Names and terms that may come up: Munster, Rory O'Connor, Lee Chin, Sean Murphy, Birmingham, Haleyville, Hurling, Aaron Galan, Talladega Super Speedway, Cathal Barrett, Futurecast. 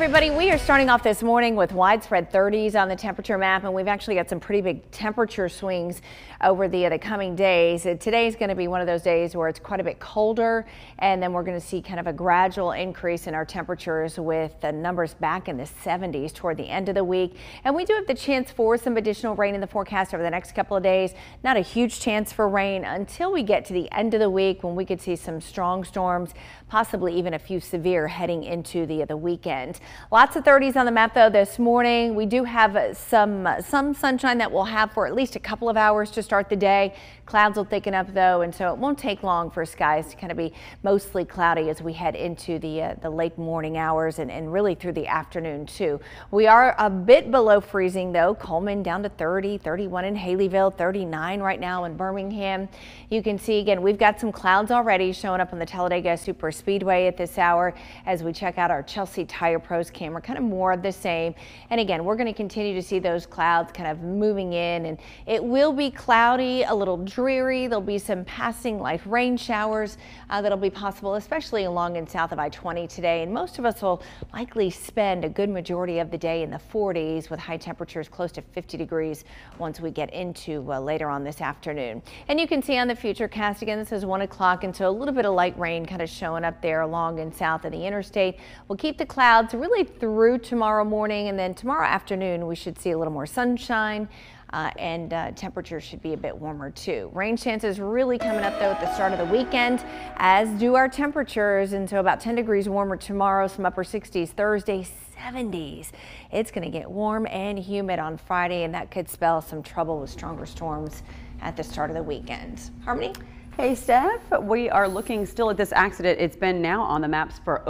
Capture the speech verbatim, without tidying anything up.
everybody, we are starting off this morning with widespread thirties on the temperature map, and we've actually got some pretty big temperature swings over the, uh, the coming days. Uh, today's going to be one of those days where it's quite a bit colder, and then we're going to see kind of a gradual increase in our temperatures with the numbers back in the seventies toward the end of the week. And we do have the chance for some additional rain in the forecast over the next couple of days. Not a huge chance for rain until we get to the end of the week, when we could see some strong storms, possibly even a few severe heading into the, uh, the weekend. Lots of thirties on the map, though, this morning. We do have some some sunshine that we'll have for at least a couple of hours to start the day. Clouds will thicken up, though, and so it won't take long for skies to kind of be mostly cloudy as we head into the uh, the late morning hours and, and really through the afternoon, too. We are a bit below freezing, though. Coleman down to thirty, thirty-one in Haleyville, thirty-nine right now in Birmingham. You can see, again, we've got some clouds already showing up on the Talladega Super Speedway at this hour as we check out our Chelsea Tire Pros camera. Kind of more of the same, and again we're going to continue to see those clouds kind of moving in, and it will be cloudy, a little dreary. There'll be some passing light rain showers uh, that'll be possible, especially along and south of I twenty today, and most of us will likely spend a good majority of the day in the forties with high temperatures close to fifty degrees once we get into uh, later on this afternoon. And you can see on the Futurecast, again, this is one o'clock, and so a little bit of light rain kind of showing up there along and south of the interstate. We'll keep the clouds really through tomorrow morning, and then tomorrow afternoon we should see a little more sunshine uh, and uh, temperatures should be a bit warmer too. Rain chances really coming up though at the start of the weekend, as do our temperatures, and so about ten degrees warmer tomorrow, some upper sixties Thursday, seventies. It's going to get warm and humid on Friday, and that could spell some trouble with stronger storms at the start of the weekend. Harmony? Hey Steph, we are looking still at this accident. It's been now on the maps for